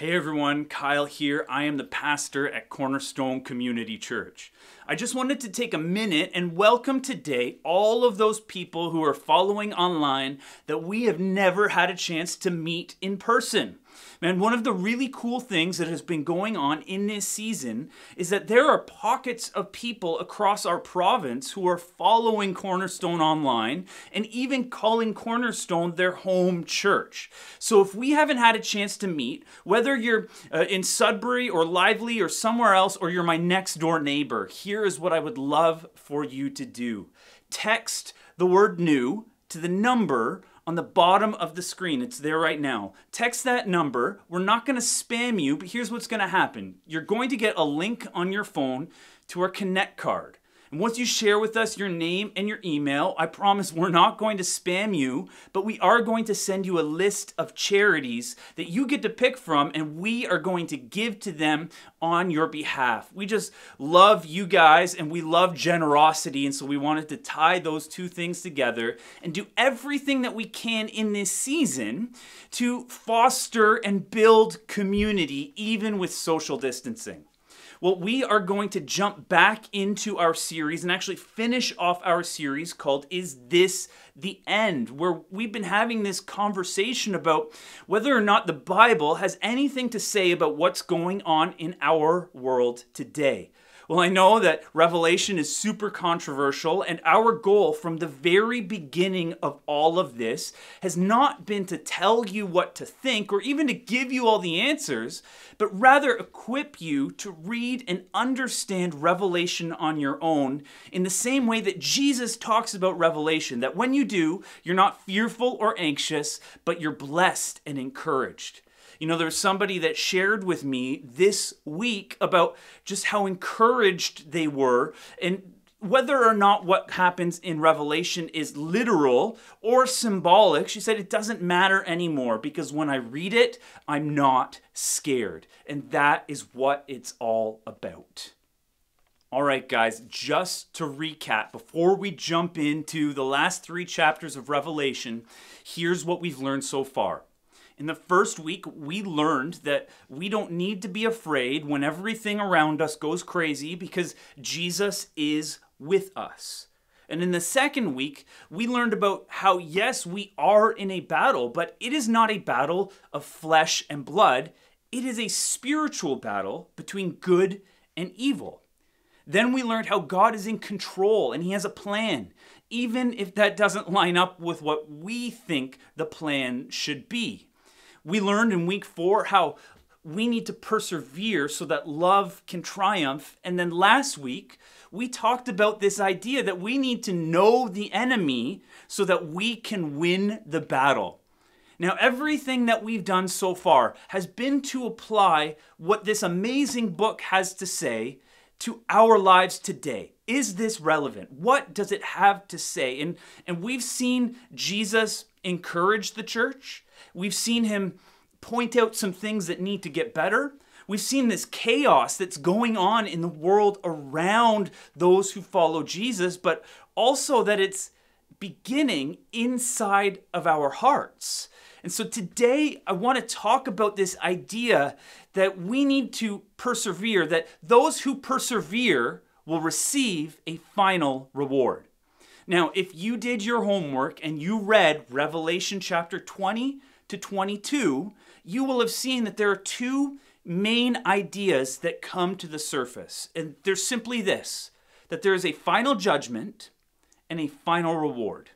Hey everyone, Kyle here. I am the pastor at Cornerstone Community Church. I just wanted to take a minute and welcome today all of those people who are following online that we have never had a chance to meet in person. Man, one of the really cool things that has been going on in this season is that there are pockets of people across our province who are following Cornerstone online and even calling Cornerstone their home church. So if we haven't had a chance to meet, whether you're in Sudbury or Lively or somewhere else, or you're my next door neighbor, here is what I would love for you to do. Text the word new to the number on the bottom of the screen. It's there right now. Text that number. We're not going to spam you, but here's what's going to happen. You're going to get a link on your phone to our Connect card. And once you share with us your name and your email, I promise we're not going to spam you, but we are going to send you a list of charities that you get to pick from, and we are going to give to them on your behalf. We just love you guys and we love generosity, and so we wanted to tie those two things together and do everything that we can in this season to foster and build community, even with social distancing. Well, we are going to jump back into our series and actually finish off our series called Is This the End?, where we've been having this conversation about whether or not the Bible has anything to say about what's going on in our world today. Well, I know that Revelation is super controversial, and our goal from the very beginning of all of this has not been to tell you what to think or even to give you all the answers, but rather equip you to read and understand Revelation on your own in the same way that Jesus talks about Revelation, that when you do, you're not fearful or anxious, but you're blessed and encouraged. You know, there's somebody that shared with me this week about just how encouraged they were, and whether or not what happens in Revelation is literal or symbolic, she said it doesn't matter anymore because when I read it, I'm not scared. And that is what it's all about. All right, guys, just to recap, before we jump into the last three chapters of Revelation, here's what we've learned so far. In the first week, we learned that we don't need to be afraid when everything around us goes crazy because Jesus is with us. And in the second week, we learned about how, yes, we are in a battle, but it is not a battle of flesh and blood. It is a spiritual battle between good and evil. Then we learned how God is in control and he has a plan, even if that doesn't line up with what we think the plan should be. We learned in week 4 how we need to persevere so that love can triumph. And then last week, we talked about this idea that we need to know the enemy so that we can win the battle. Now, everything that we've done so far has been to apply what this amazing book has to say to our lives today. Is this relevant? What does it have to say? And we've seen Jesus encourage the church. We've seen him point out some things that need to get better. We've seen this chaos that's going on in the world around those who follow Jesus, but also that it's beginning inside of our hearts. And so today I want to talk about this idea that we need to persevere, that those who persevere will receive a final reward. Now, if you did your homework and you read Revelation chapter 20 to 22, you will have seen that there are two main ideas that come to the surface. And they're simply this, that there is a final judgment and a final reward.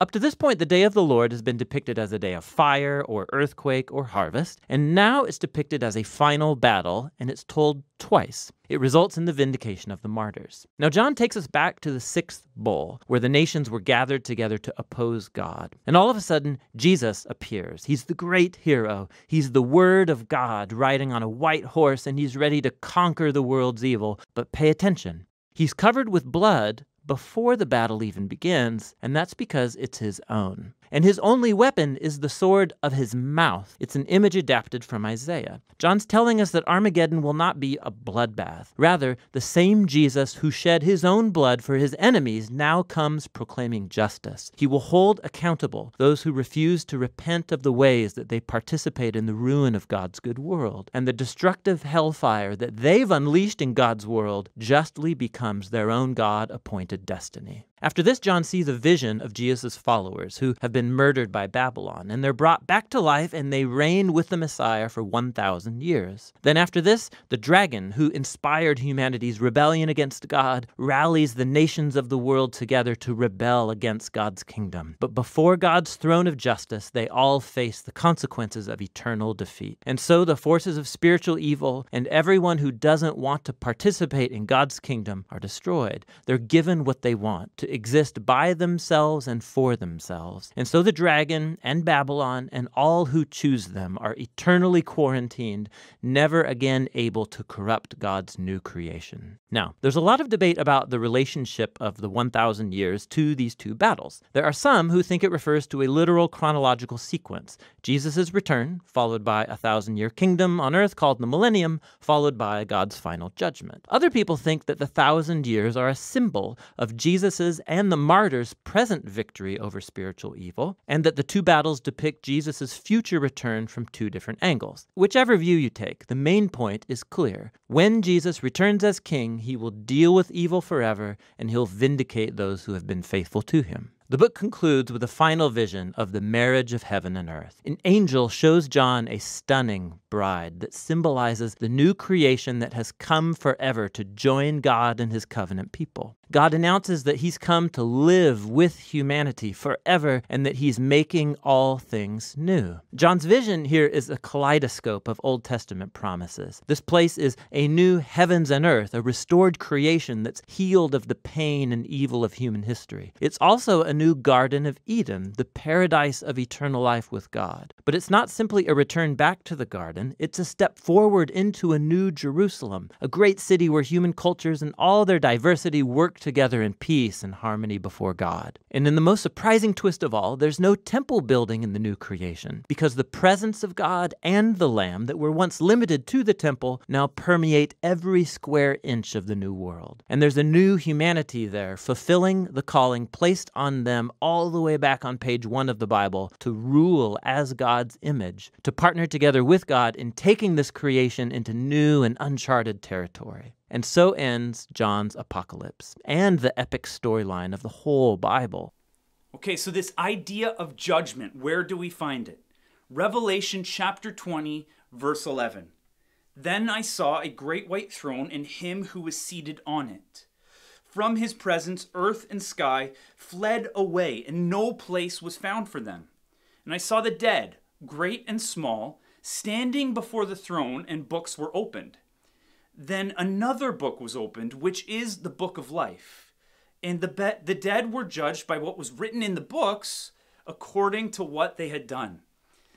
Up to this point, the day of the Lord has been depicted as a day of fire or earthquake or harvest, and now it's depicted as a final battle, and it's told twice. It results in the vindication of the martyrs. Now, John takes us back to the 6th bowl, where the nations were gathered together to oppose God. And all of a sudden, Jesus appears. He's the great hero. He's the Word of God riding on a white horse, and he's ready to conquer the world's evil. But pay attention. He's covered with blood before the battle even begins, and that's because it's his own. and his only weapon is the sword of his mouth. It's an image adapted from Isaiah. John's telling us that Armageddon will not be a bloodbath. Rather, the same Jesus who shed his own blood for his enemies now comes proclaiming justice. He will hold accountable those who refuse to repent of the ways that they participate in the ruin of God's good world, and the destructive hellfire that they've unleashed in God's world justly becomes their own God-appointed destiny. After this, John sees a vision of Jesus' followers who have been murdered by Babylon, and they're brought back to life and they reign with the Messiah for 1,000 years. Then after this, the dragon who inspired humanity's rebellion against God rallies the nations of the world together to rebel against God's kingdom. But before God's throne of justice, they all face the consequences of eternal defeat. And so the forces of spiritual evil and everyone who doesn't want to participate in God's kingdom are destroyed. They're given what they want, to exist by themselves and for themselves. And so the dragon and Babylon and all who choose them are eternally quarantined, never again able to corrupt God's new creation. Now, there's a lot of debate about the relationship of the 1,000 years to these two battles. There are some who think it refers to a literal chronological sequence: Jesus' return, followed by a 1,000-year kingdom on earth called the millennium, followed by God's final judgment. Other people think that the 1,000 years are a symbol of Jesus' and the martyrs' present victory over spiritual evil, and that the two battles depict Jesus' future return from two different angles. Whichever view you take, the main point is clear. When Jesus returns as king, he will deal with evil forever, and he'll vindicate those who have been faithful to him. The book concludes with a final vision of the marriage of heaven and earth. An angel shows John a stunning bride that symbolizes the new creation that has come forever to join God and his covenant people. God announces that he's come to live with humanity forever and that he's making all things new. John's vision here is a kaleidoscope of Old Testament promises. This place is a new heavens and earth, a restored creation that's healed of the pain and evil of human history. It's also a new Garden of Eden, the paradise of eternal life with God. But it's not simply a return back to the garden, it's a step forward into a new Jerusalem, a great city where human cultures and all their diversity work together in peace and harmony before God. And in the most surprising twist of all, there's no temple building in the new creation, because the presence of God and the Lamb that were once limited to the temple now permeate every square inch of the new world. And there's a new humanity there, fulfilling the calling placed on them all the way back on page 1 of the Bible, to rule as God's image, to partner together with God in taking this creation into new and uncharted territory. And so ends John's apocalypse and the epic storyline of the whole Bible. Okay, so this idea of judgment, where do we find it? Revelation chapter 20, verse 11. Then I saw a great white throne and him who was seated on it. From his presence, earth and sky fled away, and no place was found for them. And I saw the dead, great and small, standing before the throne, and books were opened. Then another book was opened, which is the book of life. And the dead were judged by what was written in the books according to what they had done.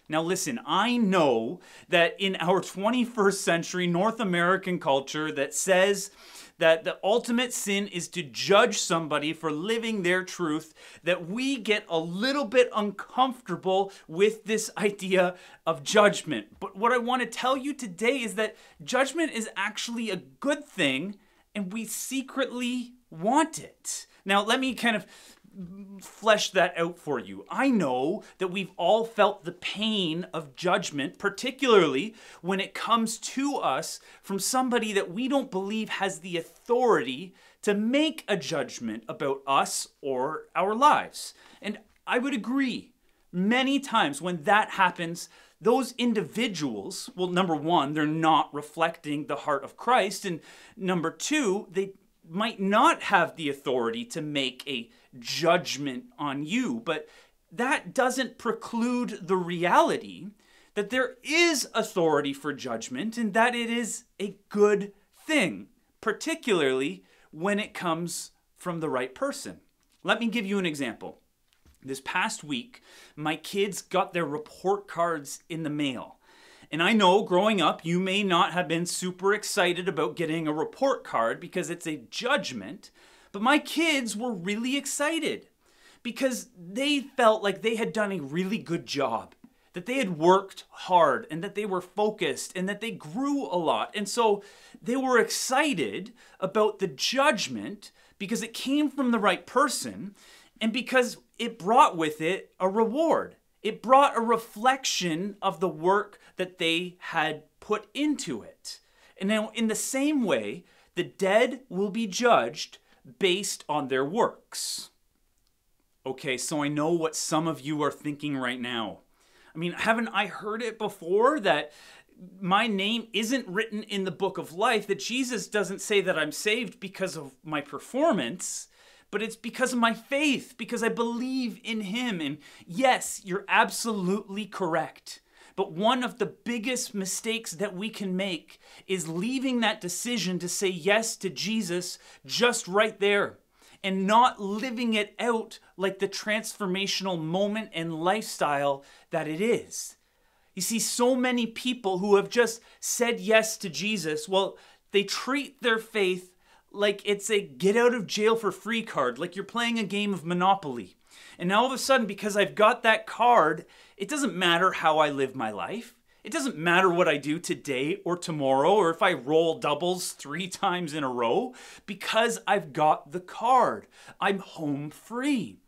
Now listen, I know that in our 21st century North American culture that says that the ultimate sin is to judge somebody for living their truth, that we get a little bit uncomfortable with this idea of judgment. But what I want to tell you today is that judgment is actually a good thing, and we secretly want it. Now let me kind of flesh that out for you. I know that we've all felt the pain of judgment, particularly when it comes to us from somebody that we don't believe has the authority to make a judgment about us or our lives. And I would agree, many times when that happens, those individuals, well, number one, they're not reflecting the heart of Christ, and number two, they might not have the authority to make a judgment on you. But that doesn't preclude the reality that there is authority for judgment and that it is a good thing, particularly when it comes from the right person. Let me give you an example. This past week, my kids got their report cards in the mail. And I know growing up, you may not have been super excited about getting a report card because it's a judgment. But my kids were really excited because they felt like they had done a really good job, that they had worked hard and that they were focused and that they grew a lot. And so they were excited about the judgment because it came from the right person and because it brought with it a reward. It brought a reflection of the work that they had put into it. And now in the same way, the dead will be judged based on their works. Okay, so I know what some of you are thinking right now. I mean, haven't I heard it before that my name isn't written in the book of life, that Jesus doesn't say that I'm saved because of my performance, but it's because of my faith, because I believe in him. And yes, you're absolutely correct. But one of the biggest mistakes that we can make is leaving that decision to say yes to Jesus just right there, and not living it out like the transformational moment and lifestyle that it is. You see, so many people who have just said yes to Jesus, well, they treat their faith like it's a get out of jail for free card, like you're playing a game of Monopoly. And now all of a sudden, because I've got that card, it doesn't matter how I live my life. It doesn't matter what I do today or tomorrow, or if I roll doubles 3 times in a row, because I've got the card. I'm home free.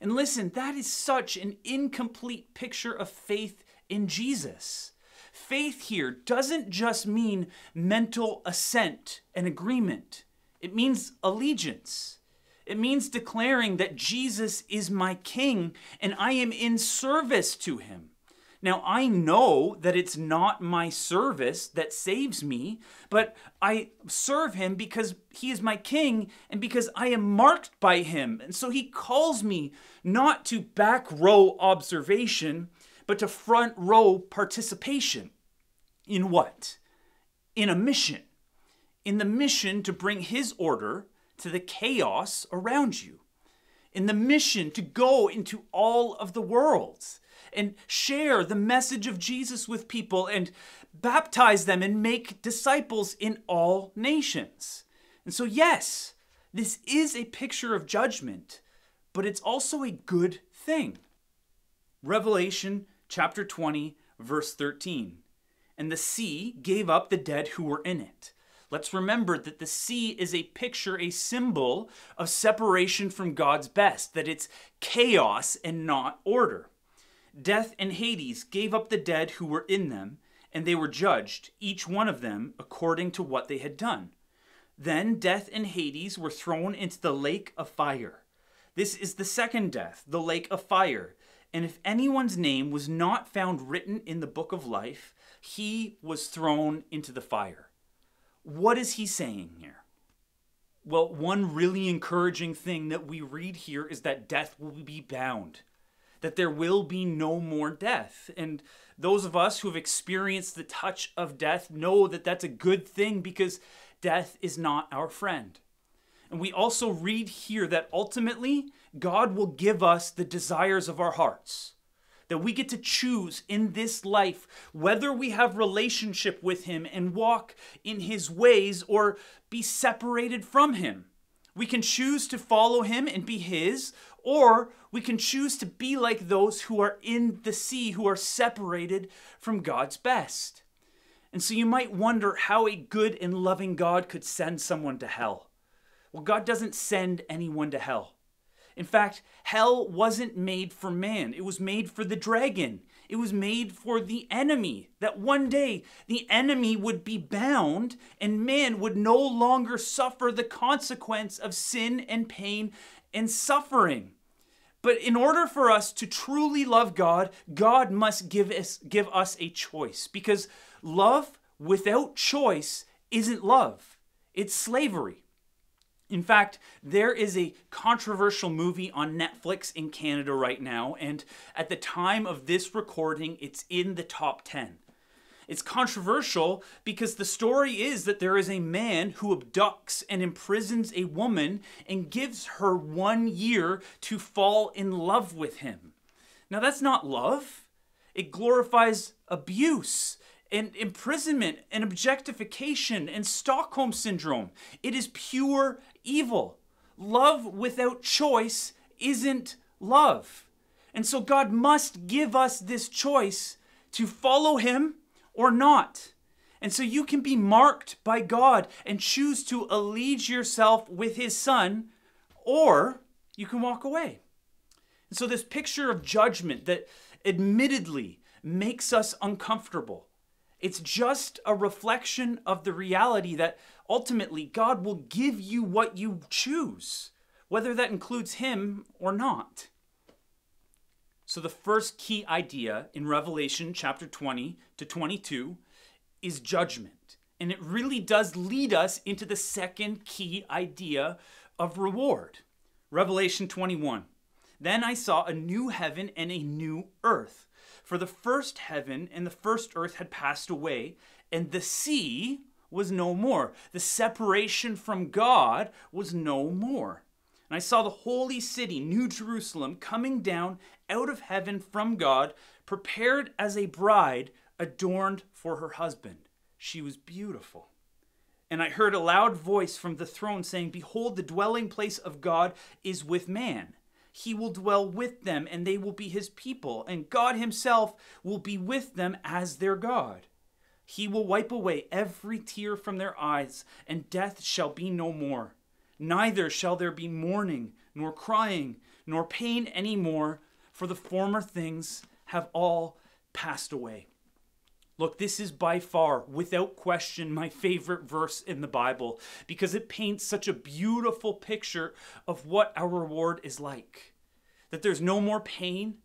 And listen, that is such an incomplete picture of faith in Jesus. Faith here doesn't just mean mental assent and agreement. It means allegiance. It means declaring that Jesus is my King and I am in service to him. Now, I know that it's not my service that saves me, but I serve him because he is my King and because I am marked by him. And so he calls me not to back row observation, but to front row participation. In what? In a mission. In the mission to bring his order to the chaos around you. In the mission to go into all of the world and share the message of Jesus with people and baptize them and make disciples in all nations. And so yes, this is a picture of judgment, but it's also a good thing. Revelation chapter 20, verse 13. And the sea gave up the dead who were in it. Let's remember that the sea is a picture, a symbol of separation from God's best, that it's chaos and not order. Death and Hades gave up the dead who were in them, and they were judged, each one of them, according to what they had done. Then death and Hades were thrown into the lake of fire. This is the second death, the lake of fire. And if anyone's name was not found written in the book of life, he was thrown into the fire. What is he saying here? Well, one really encouraging thing that we read here is that death will be bound, that there will be no more death. And those of us who have experienced the touch of death know that that's a good thing because death is not our friend. And we also read here that ultimately God will give us the desires of our hearts, that we get to choose in this life whether we have relationship with him and walk in his ways or be separated from him. We can choose to follow him and be his, or we can choose to be like those who are in the sea, who are separated from God's best. And so you might wonder how a good and loving God could send someone to hell. Well, God doesn't send anyone to hell. In fact, hell wasn't made for man. It was made for the dragon. It was made for the enemy, that one day the enemy would be bound and man would no longer suffer the consequence of sin and pain and suffering. But in order for us to truly love God, God must give us a choice, because love without choice isn't love. It's slavery. In fact, there is a controversial movie on Netflix in Canada right now, and at the time of this recording, it's in the top 10. It's controversial because the story is that there is a man who abducts and imprisons a woman and gives her 1 year to fall in love with him. Now, that's not love. It glorifies abuse and imprisonment and objectification and Stockholm Syndrome. It is pure evil. Love without choice isn't love. And so God must give us this choice to follow him or not. And so you can be marked by God and choose to allegiance yourself with his son, or you can walk away. And so this picture of judgment that admittedly makes us uncomfortable, it's just a reflection of the reality that ultimately God will give you what you choose, whether that includes him or not. So the first key idea in Revelation chapter 20 to 22 is judgment. And it really does lead us into the second key idea of reward. Revelation 21. Then I saw a new heaven and a new earth. For the first heaven and the first earth had passed away, and the sea was no more. The separation from God was no more. And I saw the holy city, New Jerusalem, coming down out of heaven from God, prepared as a bride adorned for her husband. She was beautiful. And I heard a loud voice from the throne saying, "Behold, the dwelling place of God is with man. He will dwell with them, and they will be his people, and God himself will be with them as their God. He will wipe away every tear from their eyes, and death shall be no more. Neither shall there be mourning, nor crying, nor pain any more, for the former things have all passed away." Look, this is by far, without question, my favorite verse in the Bible, because it paints such a beautiful picture of what our reward is like. That there's no more pain,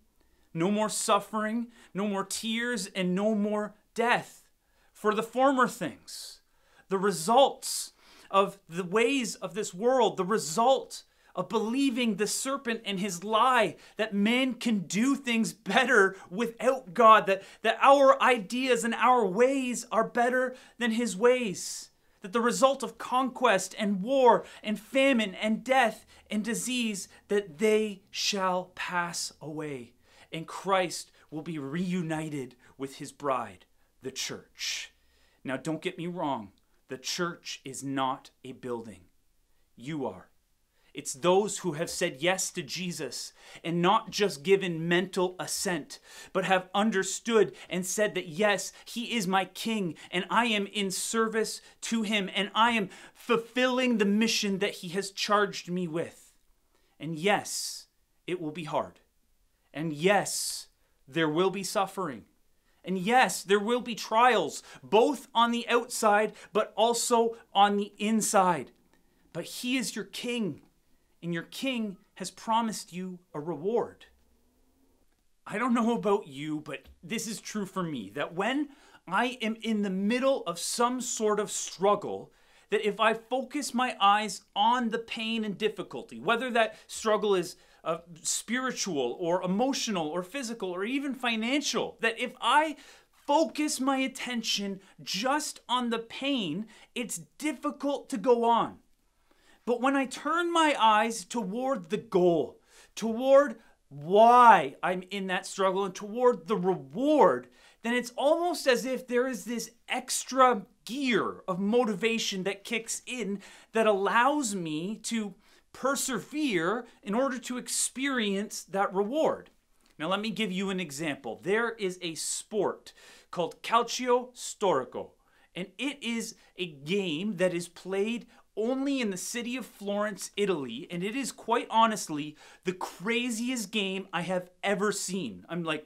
no more suffering, no more tears, and no more death for the former things. The results of the ways of this world, the result of believing the serpent and his lie that man can do things better without God, that our ideas and our ways are better than his ways, that the result of conquest and war and famine and death and disease, that they shall pass away, and Christ will be reunited with his bride, the church. Now, don't get me wrong. The church is not a building. You are. It's those who have said yes to Jesus and not just given mental assent, but have understood and said that, yes, he is my king and I am in service to him and I am fulfilling the mission that he has charged me with. And yes, it will be hard. And yes, there will be suffering. And yes, there will be trials, both on the outside, but also on the inside. But he is your king. And your king has promised you a reward. I don't know about you, but this is true for me, that when I am in the middle of some sort of struggle, that if I focus my eyes on the pain and difficulty, whether that struggle is spiritual or emotional or physical or even financial, that if I focus my attention just on the pain, it's difficult to go on. But when I turn my eyes toward the goal, toward why I'm in that struggle and toward the reward, then it's almost as if there is this extra gear of motivation that kicks in that allows me to persevere in order to experience that reward. Now, let me give you an example. There is a sport called Calcio Storico, and it is a game that is played only in the city of Florence, Italy, and it is quite honestly the craziest game I have ever seen. I'm like,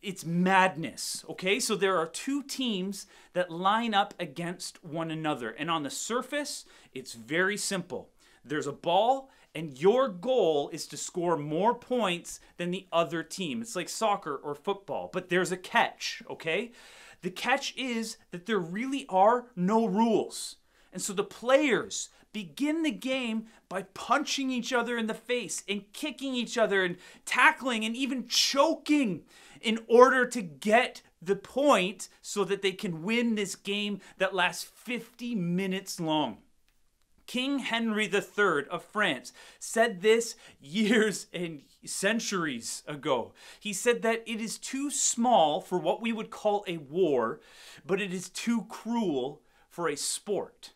it's madness, okay? So there are two teams that line up against one another, and on the surface, it's very simple. There's a ball, and your goal is to score more points than the other team. It's like soccer or football, but there's a catch, okay? The catch is that there really are no rules. And so the players begin the game by punching each other in the face and kicking each other and tackling and even choking in order to get the point so that they can win this game that lasts 50 minutes long. King Henry III of France said this years and centuries ago. He said that it is too small for what we would call a war, but it is too cruel for a sport.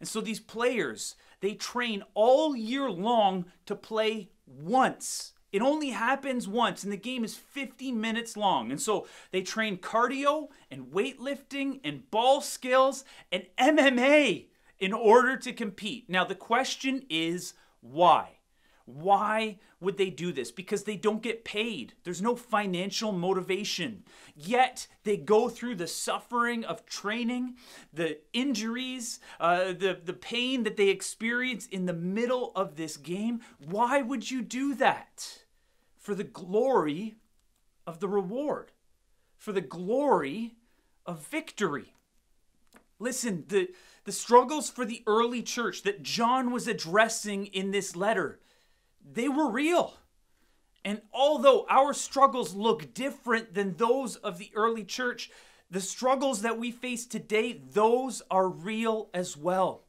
And so these players, they train all year long to play once It only happens once, and the game is 50 minutes long. And so they train cardio and weightlifting and ball skills and MMA in order to compete. Now, the question is why? Why would they do this? Because they don't get paid. There's no financial motivation. Yet they go through the suffering of training, the injuries, the pain that they experience in the middle of this game. Why would you do that? For the glory of the reward, for the glory of victory. Listen, the struggles for the early church that John was addressing in this letter, they were real. And although our struggles look different than those of the early church, the struggles that we face today, those are real as well.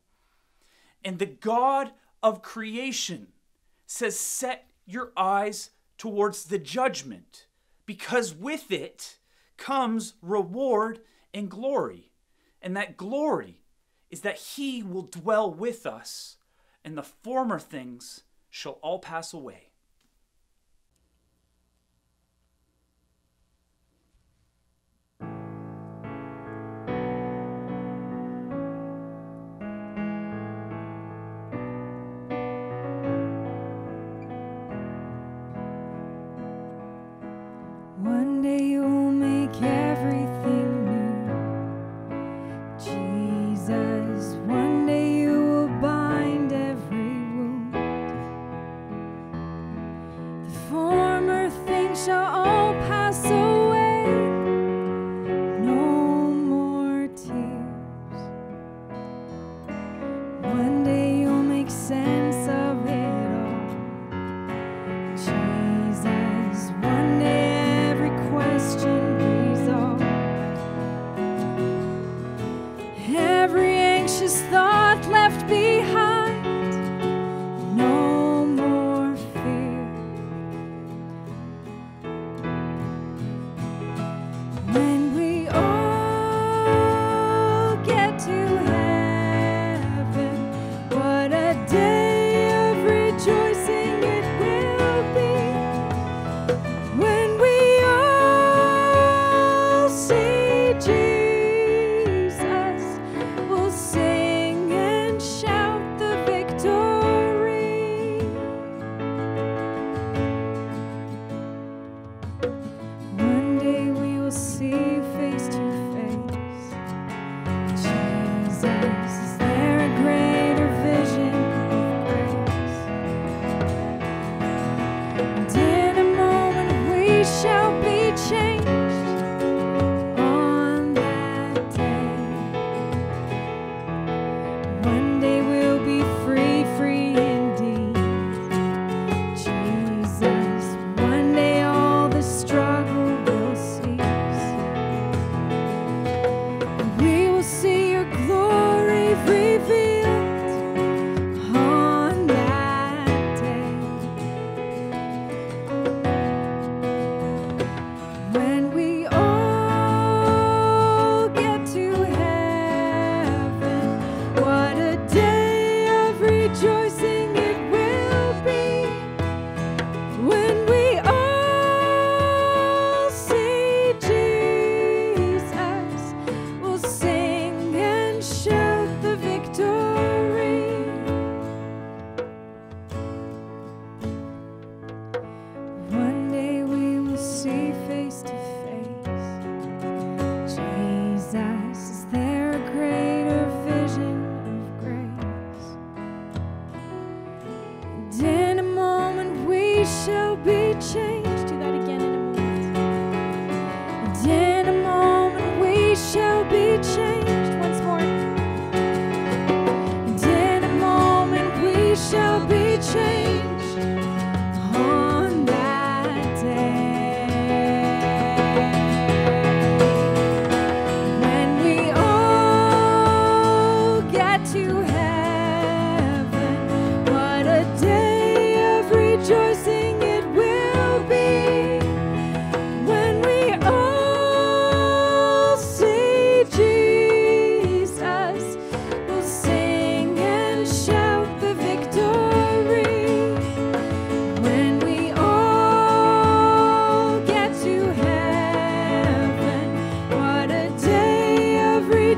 And the God of creation says, set your eyes towards the judgment, because with it comes reward and glory. And that glory is that he will dwell with us, and the former things shall all pass away. One day you'll make everything new, Jesus. One day you will bind every former things shall all pass away, no more tears. One day you'll make sense of it all, Jesus. One day every question resolved, every anxious thought left behind. Jesus will sing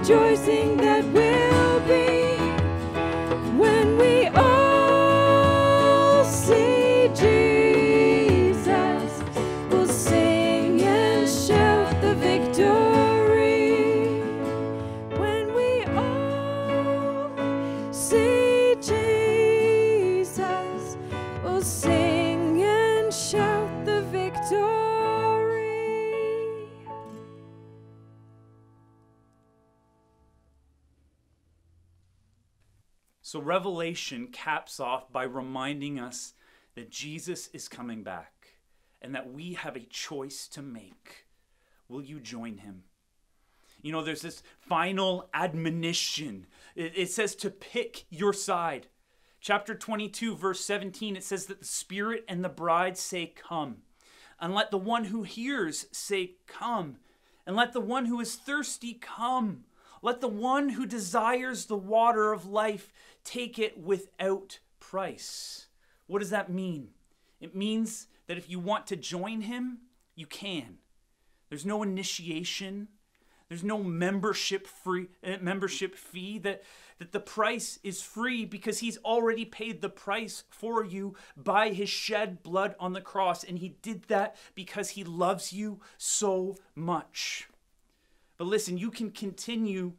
rejoicing that will be when we all see Jesus. We'll sing and shout the victory when we all see Jesus. We'll sing and shout the victory. So Revelation caps off by reminding us that Jesus is coming back and that we have a choice to make. Will you join him? You know, there's this final admonition. It says to pick your side. Chapter 22, verse 17, it says that the Spirit and the bride say, come. And let the one who hears say, come. And let the one who is thirsty come. Let the one who desires the water of life take it without price. What does that mean? It means that if you want to join him, you can. There's no initiation. There's no membership fee. That the price is free because he's already paid the price for you by his shed blood on the cross. And he did that because he loves you so much. But listen, you can continue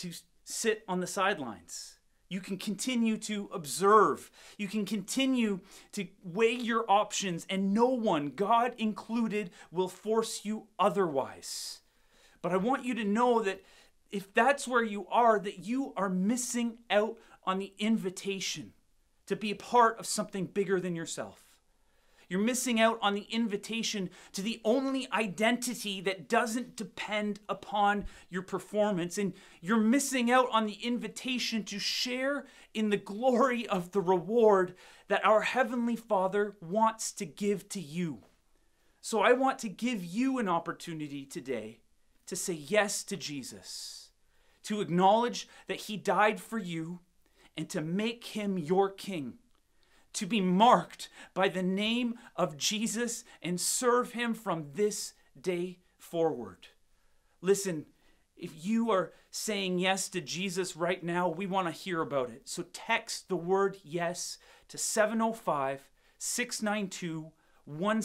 to sit on the sidelines. You can continue to observe. You can continue to weigh your options, and no one, God included, will force you otherwise. But I want you to know that if that's where you are, that you are missing out on the invitation to be a part of something bigger than yourself. You're missing out on the invitation to the only identity that doesn't depend upon your performance. And you're missing out on the invitation to share in the glory of the reward that our Heavenly Father wants to give to you. So I want to give you an opportunity today to say yes to Jesus, to acknowledge that he died for you, and to make him your king, to be marked by the name of Jesus and serve him from this day forward. Listen, if you are saying yes to Jesus right now, we want to hear about it. So text the word yes to 705-692-1658. We're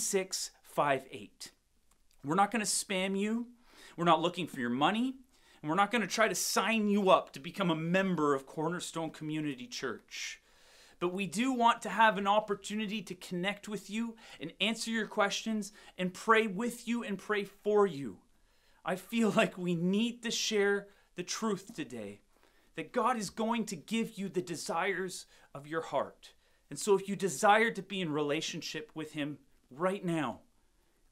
not going to spam you. We're not looking for your money. And we're not going to try to sign you up to become a member of Cornerstone Community Church. But we do want to have an opportunity to connect with you and answer your questions and pray with you and pray for you. I feel like we need to share the truth today, that God is going to give you the desires of your heart. And so if you desire to be in relationship with him right now,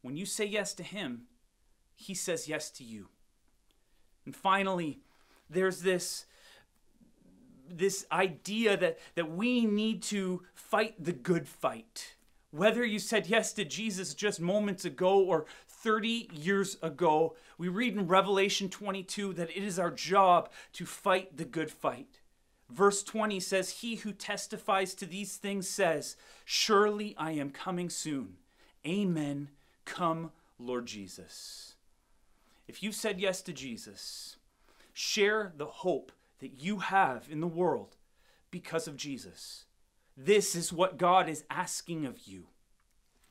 when you say yes to him, he says yes to you. And finally, there's this idea that we need to fight the good fight. Whether you said yes to Jesus just moments ago or 30 years ago, we read in Revelation 22 that it is our job to fight the good fight. Verse 20 says, he who testifies to these things says, surely I am coming soon. Amen. Come, Lord Jesus. If you said yes to Jesus, share the hope that you have in the world because of Jesus. This is what God is asking of you,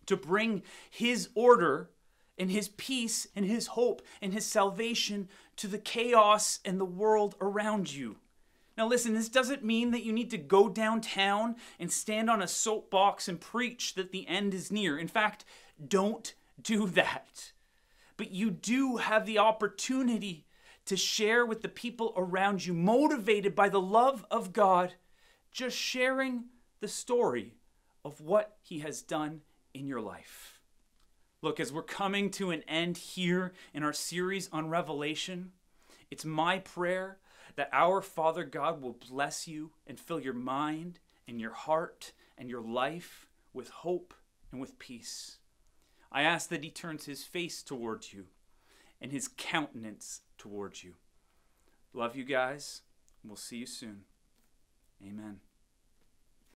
to bring his order and his peace and his hope and his salvation to the chaos and the world around you. Now listen, this doesn't mean that you need to go downtown and stand on a soapbox and preach that the end is near. In fact, don't do that. But you do have the opportunity to share with the people around you, motivated by the love of God, just sharing the story of what he has done in your life. Look, as we're coming to an end here in our series on Revelation, it's my prayer that our Father God will bless you and fill your mind and your heart and your life with hope and with peace. I ask that he turns his face towards you and his countenance towards you. Love you guys. We'll see you soon. Amen.